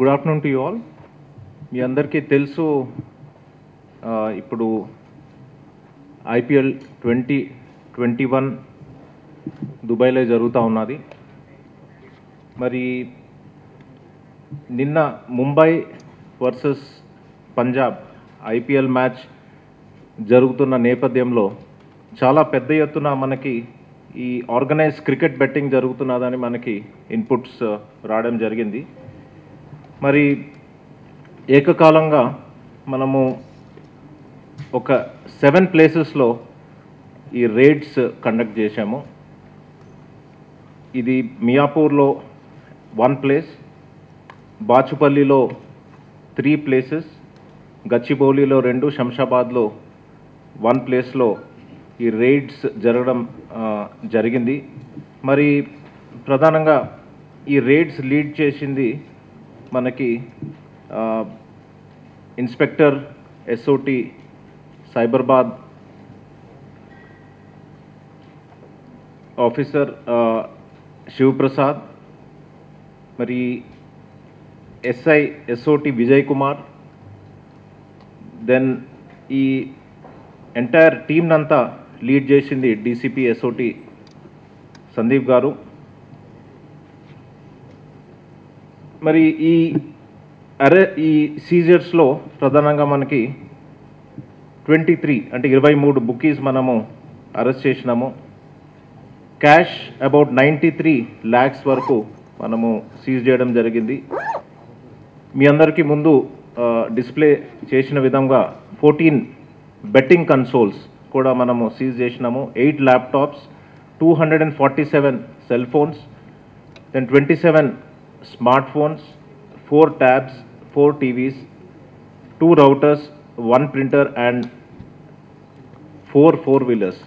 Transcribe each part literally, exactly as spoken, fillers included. Good afternoon to you all. మీ అందరికీ తెలుసు ఇప్పుడు ఐపీఎల్ ట్వంటీ ట్వంటీ వన్ దుబాయ్లో జరుగుతూ ఉన్నది. మరి నిన్న Mumbai versus Punjab IPL match జరుగుతున్న నేపథ్యంలో చాలా పెద్ద ఎత్తున మనకి ఈ ఆర్గనైజ్ క్రికెట్ బెట్టింగ్ జరుగుతున్నదని మనకి ఇన్పుట్స్ రావడం జరిగింది. మరి ఏకకాలంగా మనము ఒక సెవెన్ ప్లేసెస్లో ఈ రేడ్స్ కండక్ట్ చేశాము. ఇది మియాపూర్లో వన్ ప్లేస్, బాచుపల్లిలో త్రీ ప్లేసెస్, గచ్చిబౌలిలో రెండు, శంషాబాద్లో వన్ ప్లేస్లో ఈ రేడ్స్ జరగడం జరిగింది. మరి ప్రధానంగా ఈ రేడ్స్ లీడ్ చేసింది మనకి inspector SOT Cyberabad officer Shivaprasad, మరి SI SOT Vijay Kumar, then ఈ ఎంటైర్ టీమ్నంతా లీడ్ చేసింది డీసీపీ ఎస్ఓటి సందీప్ గారు. మరి ఈ అరే ఈ సీజర్స్లో ప్రధానంగా మనకి ట్వంటీ త్రీ అంటే ఇరవై మూడు బుకీస్ మనము అరెస్ట్ చేసినాము. Cash about ninety three lakhs వరకు మనము సీజ్ చేయడం జరిగింది. మీ అందరికీ ముందు డిస్ప్లే చేసిన విధంగా ఫోర్టీన్ బెట్టింగ్ కన్సోల్స్ కూడా మనము సీజ్ చేసినాము, eight laptops, two hundred and forty seven cell phones, then twenty seven smart phones, four tabs, four TVs, two routers, one printer and four four wheelers.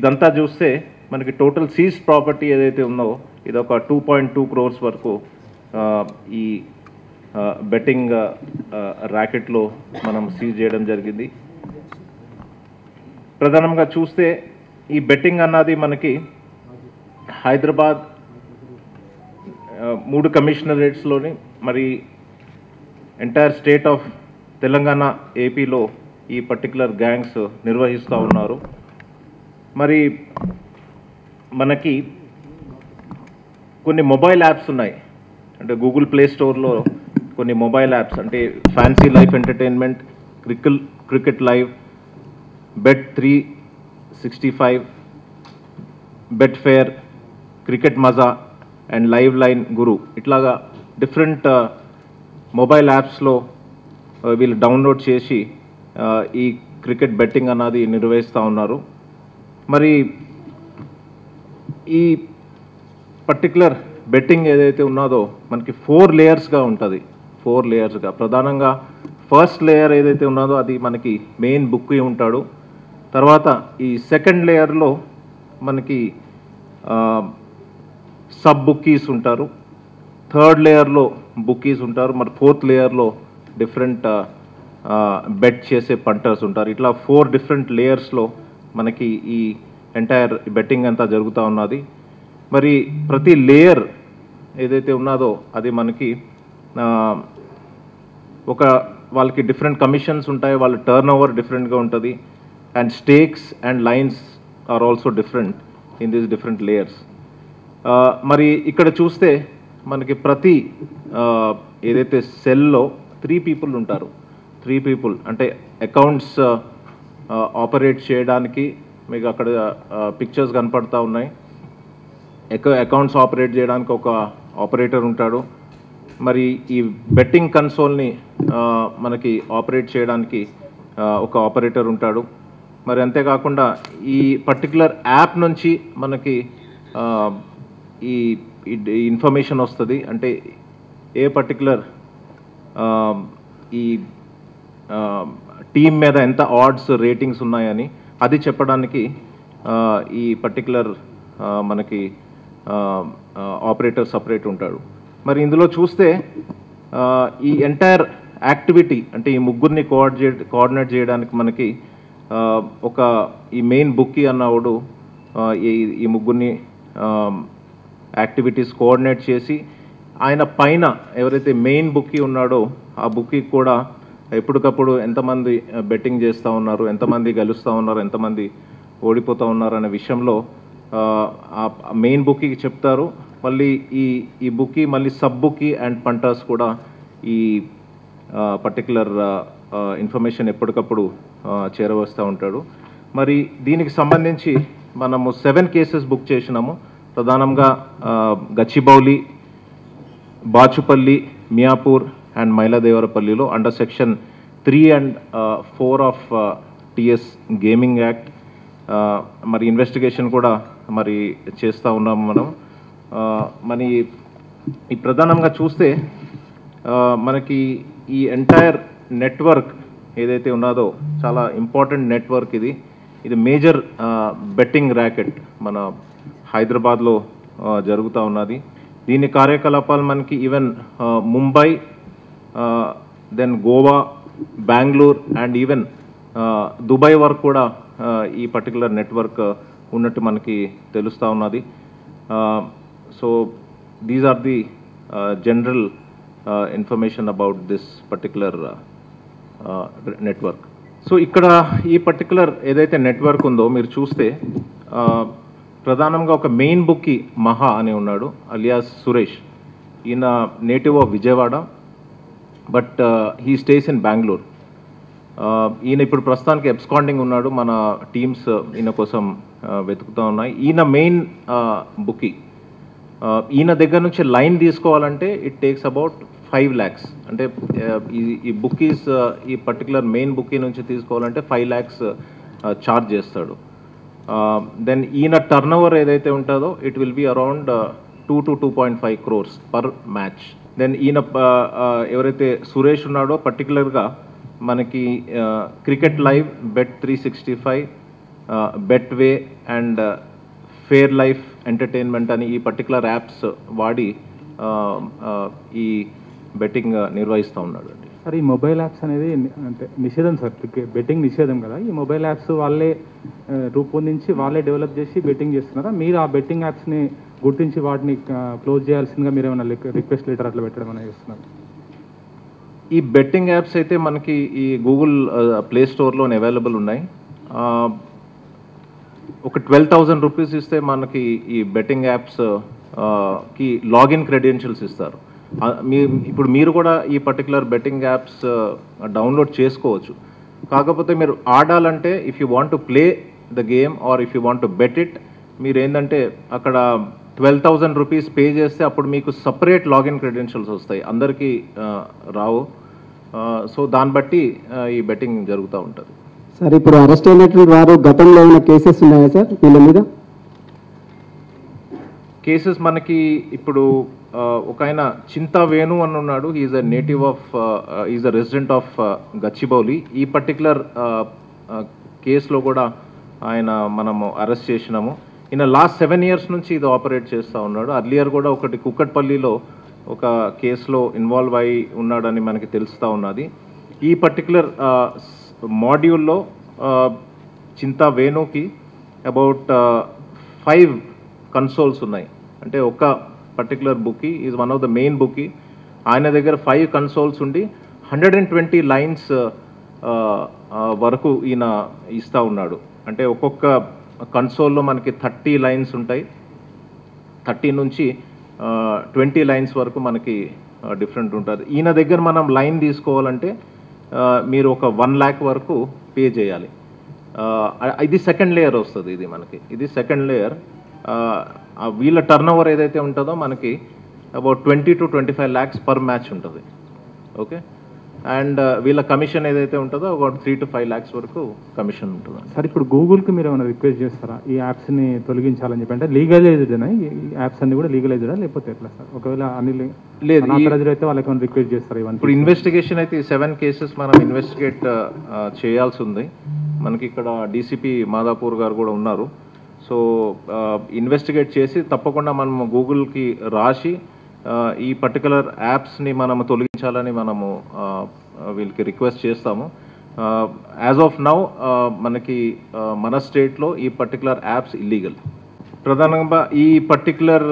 ఇదంతా చూస్తే మనకి total seize property ఏదైతే ఉందో ఇదొక two point two crores వరకు ఈ betting ర్యాకెట్లో మనం seize చేయడం జరిగింది. ప్రధానంగా చూస్తే ఈ బెట్టింగ్ అన్నది మనకి హైదరాబాద్ మూడు కమిషనరేట్స్లోని, మరి ఎంటైర్ స్టేట్ ఆఫ్ తెలంగాణ, ఏపీలో ఈ పర్టికులర్ గ్యాంగ్స్ నిర్వహిస్తూ ఉన్నారు. మరి మనకి కొన్ని మొబైల్ యాప్స్ ఉన్నాయి, అంటే గూగుల్ ప్లే స్టోర్లో కొన్ని మొబైల్ యాప్స్ అంటే fancy life entertainment, cricket cricket live, bet three sixty five, bet fair, cricket మజా అండ్ లైవ్ లైన్ గురు, ఇట్లాగా డిఫరెంట్ మొబైల్ యాప్స్లో వీళ్ళు డౌన్లోడ్ చేసి ఈ క్రికెట్ బెట్టింగ్ అన్నది నిర్వహిస్తూ ఉన్నారు. మరి ఈ పర్టికులర్ బెట్టింగ్ ఏదైతే ఉన్నదో మనకి ఫోర్ లేయర్స్గా ఉంటుంది. ఫోర్ లేయర్స్గా ప్రధానంగా ఫస్ట్ లేయర్ ఏదైతే ఉన్నదో అది మనకి మెయిన్ బుక్కీ ఉంటాడు. తర్వాత ఈ సెకండ్ లేయర్లో మనకి సబ్ బుక్కీస్ ఉంటారు, థర్డ్ లేయర్లో బుక్కీస్ ఉంటారు, మరి ఫోర్త్ లేయర్లో డిఫరెంట్ బెట్ చేసే పంటర్స్ ఉంటారు. ఇట్లా ఫోర్ డిఫరెంట్ లేయర్స్లో మనకి ఈ ఎంటైర్ బెట్టింగ్ అంతా జరుగుతూ ఉన్నది. మరి ప్రతి లేయర్ ఏదైతే ఉన్నదో అది మనకి ఒక వాళ్ళకి డిఫరెంట్ కమిషన్స్ ఉంటాయి, వాళ్ళ టర్న్ ఓవర్ డిఫరెంట్గా ఉంటుంది and stakes and lines are also different in these different layers. మరి ఇక్కడ చూస్తే మనకి ప్రతి ఏదైతే సెల్లో త్రీ పీపుల్ ఉంటారు. త్రీ పీపుల్ అంటే అకౌంట్స్ ఆపరేట్ చేయడానికి మీకు అక్కడ పిక్చర్స్ కనపడుతూ ఉన్నాయి. అకౌంట్స్ ఆపరేట్ చేయడానికి ఒక ఆపరేటర్ ఉంటాడు, మరి ఈ బెట్టింగ్ కన్సోల్ని మనకి ఆపరేట్ చేయడానికి ఒక ఆపరేటర్ ఉంటాడు. మరి అంతేకాకుండా ఈ పర్టికులర్ యాప్ నుంచి మనకి ఈ ఇన్ఫర్మేషన్ వస్తుంది, అంటే ఏ పర్టికులర్ ఈ టీమ్ మీద ఎంత ఆడ్స్ రేటింగ్స్ ఉన్నాయని అది చెప్పడానికి ఈ పర్టికులర్ మనకి ఆపరేటర్ సపరేట్ ఉంటాడు. మరి ఇందులో చూస్తే ఈ ఎంటైర్ యాక్టివిటీ అంటే ఈ ముగ్గురిని కోఆర్డినేట్ కోఆర్డినేట్ చేయడానికి మనకి ఒక ఈ మెయిన్ బుక్కీ అన్నవాడు ఈ ముగ్గురిని యాక్టివిటీస్ కోఆర్డినేట్ చేసి ఈ ఆయన పైన ఎవరైతే మెయిన్ బుక్కీ ఉన్నాడో ఆ బుక్కీ కూడా ఎప్పటికప్పుడు ఎంతమంది బెట్టింగ్ చేస్తూ ఉన్నారు, ఎంతమంది గెలుస్తూ ఉన్నారు, ఎంతమంది ఓడిపోతూ ఉన్నారు అనే విషయంలో ఆ మెయిన్ బుక్కీకి చెప్తారు. మళ్ళీ ఈ ఈ బుక్కీ మళ్ళీ సబ్ బుక్కీ అండ్ పంటర్స్ కూడా ఈ పర్టికులర్ ఇన్ఫర్మేషన్ ఎప్పటికప్పుడు చేరవేస్తూ ఉంటాడు. మరి దీనికి సంబంధించి మనము సెవెన్ కేసెస్ బుక్ చేసినాము. ప్రధానంగా గచ్చిబౌలి, బాచుపల్లి, మియాపూర్ అండ్ మైలా దేవరపల్లిలో under section three and four of TS gaming act మరి ఇన్వెస్టిగేషన్ కూడా మరి చేస్తూ ఉన్నాము మనం. మరి ఈ ప్రధానంగా చూస్తే మనకి ఈ ఎంటైర్ నెట్వర్క్ ఏదైతే ఉన్నదో చాలా ఇంపార్టెంట్ నెట్వర్క్. ఇది ఇది మేజర్ బెట్టింగ్ ర్యాకెట్ మన హైదరాబాద్లో జరుగుతూ ఉన్నది. దీని కార్యకలాపాలు మనకి even Mumbai, then Goa, Bengaluru and even Dubai వరకు కూడా ఈ పర్టికులర్ నెట్వర్క్ ఉన్నట్టు మనకి తెలుస్తూ ఉన్నది. So these are the general information about this particular network. So ఇక్కడ ఈ పర్టికులర్ ఏదైతే నెట్వర్క్ ఉందో మీరు చూస్తే ప్రధానంగా ఒక మెయిన్ బుక్కి మహా అని ఉన్నాడు, అలియాస్ సురేష్. ఈయన native of Vijayawada, but he stays in Bengaluru. ఈయన ఇప్పుడు ప్రస్తుతానికి అబ్స్కాండింగ్ ఉన్నాడు. మన టీమ్స్ ఈయన కోసం వెతుకుతూ ఉన్నాయి. ఈయన మెయిన్ బుక్కి. ఈయన దగ్గర నుంచి లైన్ తీసుకోవాలంటే it takes about five lakhs. అంటే ఈ ఈ బుక్కీస్ ఈ పర్టికులర్ మెయిన్ బుక్కీ నుంచి తీసుకోవాలంటే ఫైవ్ ల్యాక్స్ ఛార్జ్ చేస్తాడు. దెన్ ఈయన టర్న్ ఓవర్ ఏదైతే ఉంటుందో it will be around two to two point five crores per match. Then ఈయన ఎవరైతే సురేష్ ఉన్నాడో పర్టికులర్గా మనకి cricket live, bet three sixty five, bet way and fair life entertainment అని ఈ పర్టికులర్ యాప్స్ వాడి ఈ బెట్టింగ్ నిర్వహిస్తూ ఉన్నాడు. సార్, ఈ మొబైల్ యాప్స్ అనేది అంటే నిషేధం సార్, బెట్టింగ్ నిషేధం కదా. ఈ మొబైల్ యాప్స్ వాళ్ళే రూపొందించి వాళ్ళే డెవలప్ చేసి బెట్టింగ్ చేస్తున్నారా? మీరు ఆ బెట్టింగ్ యాప్స్ని గుర్తించి వాటిని క్లోజ్ చేయాల్సిందిగా మీరు ఏమైనా రిక్వెస్ట్ లెటర్ అట్లా పెట్టడం అనేది చేస్తున్నారు? ఈ బెట్టింగ్ యాప్స్ అయితే మనకి ఈ గూగుల్ ప్లే స్టోర్లో అవైలబుల్ ఉన్నాయి. ఒక ట్వెల్వ్ థౌజండ్ రూపీస్ ఇస్తే మనకి ఈ బెట్టింగ్ యాప్స్కి లాగిన్ క్రెడెన్షియల్స్ ఇస్తారు. మీ ఇప్పుడు మీరు కూడా ఈ పర్టికులర్ బెట్టింగ్ యాప్స్ డౌన్లోడ్ చేసుకోవచ్చు. కాకపోతే మీరు ఆడాలంటే if you want to play the game or if you want to bet it, మీరు ఏంటంటే అక్కడ ట్వెల్వ్ థౌజండ్ రూపీస్ పే చేస్తే అప్పుడు మీకు సపరేట్ లాగిన్ క్రెడెన్షియల్స్ వస్తాయి, అందరికీ రావు. సో దాన్ని బట్టి ఈ బెట్టింగ్ జరుగుతూ ఉంటుంది. సార్, ఇప్పుడు అరెస్ట్ అయినటువంటి వారు గతంలో ఉన్న కేసెస్ ఉన్నాయా సార్? వీళ్ళ మీద కేసెస్ మనకి ఇప్పుడు ఒక ఆయన చింతా వేణు అని ఉన్నాడు. Is a native of is a resident of Gachibowli. ఈ పర్టికులర్ కేసులో కూడా ఆయన మనము అరెస్ట్ చేసినాము. ఈయన లాస్ట్ సెవెన్ ఇయర్స్ నుంచి ఇది ఆపరేట్ చేస్తూ ఉన్నాడు. అర్లియర్ కూడా ఒకటి కుక్కట్పల్లిలో ఒక కేసులో ఇన్వాల్వ్ అయి ఉన్నాడని మనకి తెలుస్తూ ఉన్నది. ఈ పర్టికులర్ మాడ్యూల్లో చింతా వేణుకి అబౌట్ ఫైవ్ కన్సోల్స్ ఉన్నాయి. అంటే ఒక particular bookie is one of the main bookie. ఆయన దగ్గర ఫైవ్ కన్సోల్స్ ఉండి హండ్రెడ్ అండ్ ట్వంటీ లైన్స్ వరకు ఈయన ఇస్తూ ఉన్నాడు. అంటే ఒక్కొక్క కన్సోల్లో మనకి థర్టీ లైన్స్ ఉంటాయి. థర్టీ నుంచి ట్వంటీ లైన్స్ వరకు మనకి డిఫరెంట్ ఉంటుంది. ఈయన దగ్గర మనం లైన్ తీసుకోవాలంటే మీరు ఒక వన్ ల్యాక్ వరకు పే చేయాలి. ఇది సెకండ్ లేయర్ వస్తుంది. ఇది మనకి ఇది సెకండ్ లేయర్. వీళ్ళ టర్న్ ఓవర్ ఏదైతే ఉంటుందో మనకి about twenty to twenty five lakhs per match ఉంటుంది. ఓకే, అండ్ వీళ్ళ కమిషన్ ఏదైతే ఉంటుందో about three to five lakhs వరకు కమిషన్ ఉంటుంది. సార్, ఇప్పుడు గూగుల్కి మీరు ఏమైనా రిక్వెస్ట్ చేస్తారా ఈ యాప్స్ని తొలగించాలని చెప్పి? అంటే లీగలైజ్డ్నా ఈ యాప్స్ అన్ని కూడా లీగలైజ్డా, లేకపోతే ఎట్లా సార్? ఒకవేళ అన్ని లేదు అయితే వాళ్ళకి ఏమైనా రిక్వెస్ట్ చేస్తారా? ఇవన్నీ ఇప్పుడు ఇన్వెస్టిగేషన్ అయితే ఈ సెవెన్ కేసెస్ మనం ఇన్వెస్టిగేట్ చేయాల్సి ఉంది. మనకి ఇక్కడ డీసీపీ మాదాపూర్ గారు కూడా ఉన్నారు. సో ఇన్వెస్టిగేట్ చేసి తప్పకుండా మనం గూగుల్కి రాసి ఈ పర్టికులర్ యాప్స్ని మనము తొలగించాలని మనము వీళ్ళకి రిక్వెస్ట్ చేస్తాము. యాజ్ ఆఫ్ నౌ మనకి మన స్టేట్లో ఈ పర్టికులర్ యాప్స్ ఇల్లీగల్. ప్రధానంగా ఈ పర్టిక్యులర్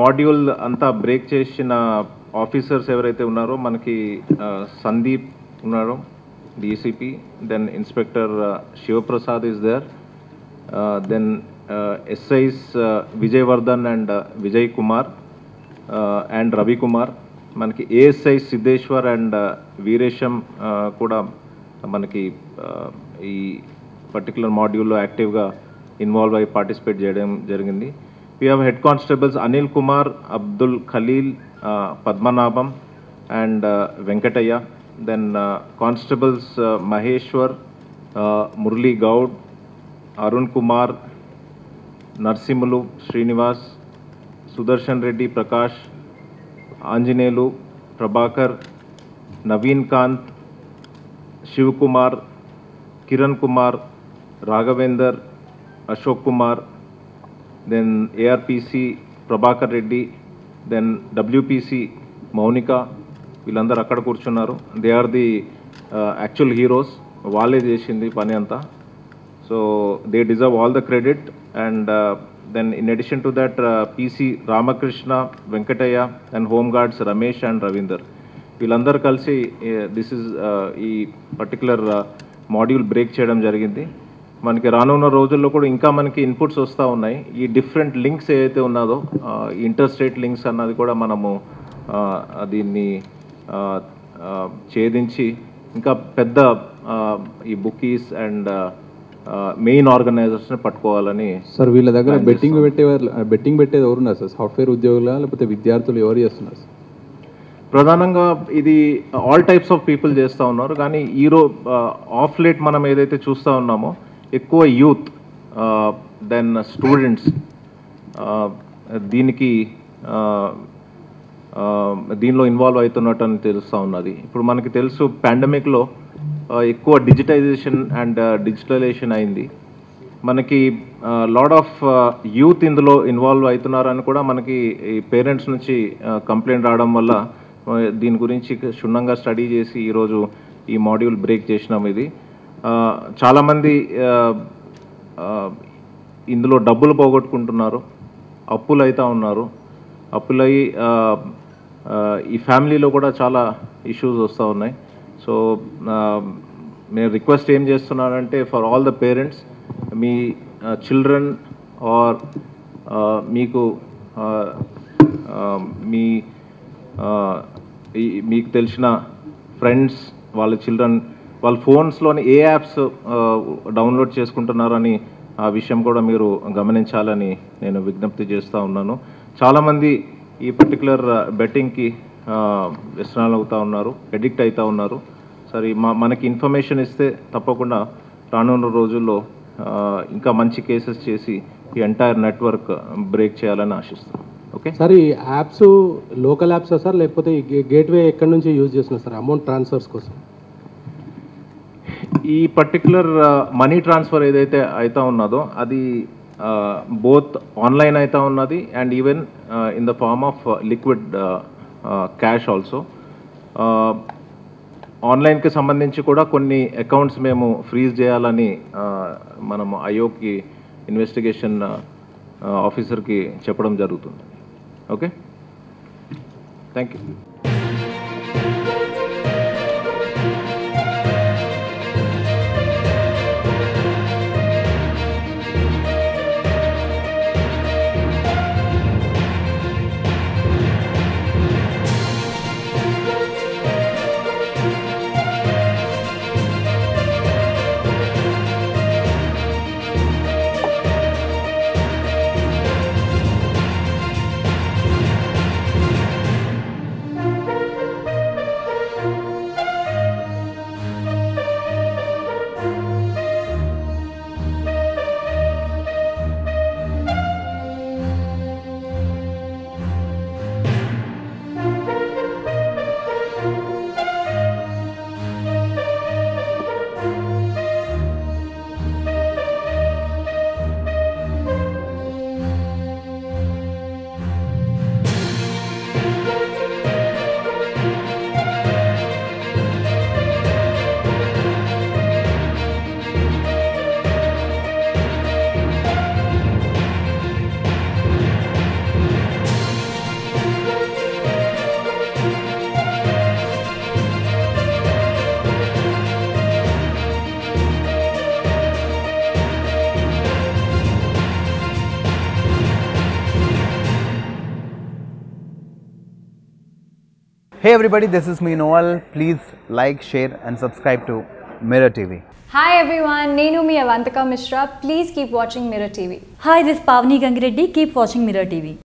మాడ్యూల్ అంతా బ్రేక్ చేసిన ఆఫీసర్స్ ఎవరైతే ఉన్నారో మనకి సందీప్ ఉన్నారు DCP, then inspector Shivaprasad is there, then SIs Vijayvardhan and Vijay Kumar and Ravi Kumar, మనకి ఏఎస్ఐ సిద్ధేశ్వర్ అండ్ వీరేశం కూడా మనకి ఈ పర్టికులర్ మాడ్యూల్లో యాక్టివ్గా ఇన్వాల్వ్ అయ్యి పార్టిసిపేట్ చేయడం జరిగింది. We have head constables Anil Kumar, Abdul Khaleel, Padmanabham and Venkataiah, then constables Maheshwar, Murali Goud, Arun Kumar, Narsimhulu Srinivas, Sudarshan Reddy, Prakash, Anjaneyulu, Prabhakar, Naveen Kanth, Shivakumar, Kiran Kumar, Raghavender, Ashok Kumar, then ARPC Prabhakar Reddy, then WPC Mounika, వీళ్ళందరూ అక్కడ కూర్చున్నారు. They are the actual heroes, వాళ్ళే చేసింది పని అంతా. So they deserve all the credit. And then in addition to that PC Ramakrishna, Venkataiah and home guards Ramesh and Ravinder, వీళ్ళందరూ కలిసి this is ఈ పర్టికులర్ మాడ్యూల్ బ్రేక్ చేయడం జరిగింది. మనకి రానున్న రోజుల్లో కూడా ఇంకా మనకి ఇన్పుట్స్ వస్తూ ఉన్నాయి. ఈ డిఫరెంట్ లింక్స్ ఏవైతే ఉన్నదో ఇంటర్ స్టేట్ లింక్స్ అన్నది కూడా మనము దీన్ని ఛేదించి ఇంకా పెద్ద ఈ బుకీస్ అండ్ మెయిన్ ఆర్గనైజర్స్ని పట్టుకోవాలని. సార్ వీళ్ళ దగ్గర బెట్టింగ్ పెట్టేవారు, బెట్టింగ్ పెట్టేది ఎవరున్నారు సార్? సాఫ్ట్వేర్ ఉద్యోగుల లేకపోతే విద్యార్థులు ఎవరు చేస్తున్నారు సార్? ప్రధానంగా ఇది ఆల్ టైప్స్ ఆఫ్ పీపుల్ చేస్తూ ఉన్నారు. కానీ ఈరో ఆఫ్ లేట్ మనం ఏదైతే చూస్తూ ఉన్నామో ఎక్కువ యూత్ దెన్ స్టూడెంట్స్ దీనికి దీనిలో ఇన్వాల్వ్ అవుతున్నట్టు అని తెలుస్తూ ఉన్నది. ఇప్పుడు మనకి తెలుసు పాండమిక్లో ఎక్కువ డిజిటైజేషన్ అండ్ డిజిటలైజేషన్ అయింది. మనకి లాట్ ఆఫ్ యూత్ ఇందులో ఇన్వాల్వ్ అవుతున్నారని కూడా మనకి ఈ పేరెంట్స్ నుంచి కంప్లైంట్ రావడం వల్ల దీని గురించి క్షుణ్ణంగా స్టడీ చేసి ఈరోజు ఈ మాడ్యూల్ బ్రేక్ చేసినాం. ఇది చాలామంది ఇందులో డబ్బులు పోగొట్టుకుంటున్నారు, అప్పులు అవుతూ ఉన్నారు. అప్పులై ఈ ఫ్యామిలీలో కూడా చాలా ఇష్యూస్ వస్తూ ఉన్నాయి. సో నేను రిక్వెస్ట్ ఏం చేస్తున్నానంటే ఫర్ ఆల్ ద పేరెంట్స్, మీ చిల్డ్రన్ ఆర్ మీకు మీ మీకు తెలిసిన ఫ్రెండ్స్ వాళ్ళ చిల్డ్రన్ వాళ్ళ ఫోన్స్లోని ఏ యాప్స్ డౌన్లోడ్ చేసుకుంటున్నారని ఆ విషయం కూడా మీరు గమనించాలని నేను విజ్ఞప్తి చేస్తూ ఉన్నాను. చాలామంది ఈ పర్టికులర్ బెట్టింగ్కి వ్యసనాలు అవుతూ ఉన్నారు, ఎడిక్ట్ అవుతూ ఉన్నారు. సరే మా మనకి ఇన్ఫర్మేషన్ ఇస్తే తప్పకుండా రానున్న రోజుల్లో ఇంకా మంచి కేసెస్ చేసి ఈ ఎంటైర్ నెట్వర్క్ బ్రేక్ చేయాలని ఆశిస్తాం. ఓకే సార్, ఈ యాప్స్ లోకల్ యాప్సా సార్ లేకపోతే గేట్వే ఎక్కడి నుంచి యూజ్ చేస్తున్నారు సార్ అమౌంట్ ట్రాన్స్ఫర్స్ కోసం? ఈ పర్టికులర్ మనీ ట్రాన్స్ఫర్ ఏదైతే అవుతా ఉన్నదో అది బోత్ ఆన్లైన్ అవుతా ఉన్నది and even in the form of liquid cash also. ఆన్లైన్కి సంబంధించి కూడా కొన్ని అకౌంట్స్ మేము ఫ్రీజ్ చేయాలని మనము ఐఓకి ఇన్వెస్టిగేషన్ ఆఫీసర్కి చెప్పడం జరుగుతుంది. Okay, thank you. Hey everybody, this is me Noel. Please like, share and subscribe to Mirror T V. Hi everyone, Nenu mi Avantika Mishra. Please keep watching Mirror T V. Hi, this is Pavani Gangireddy. Keep watching Mirror T V.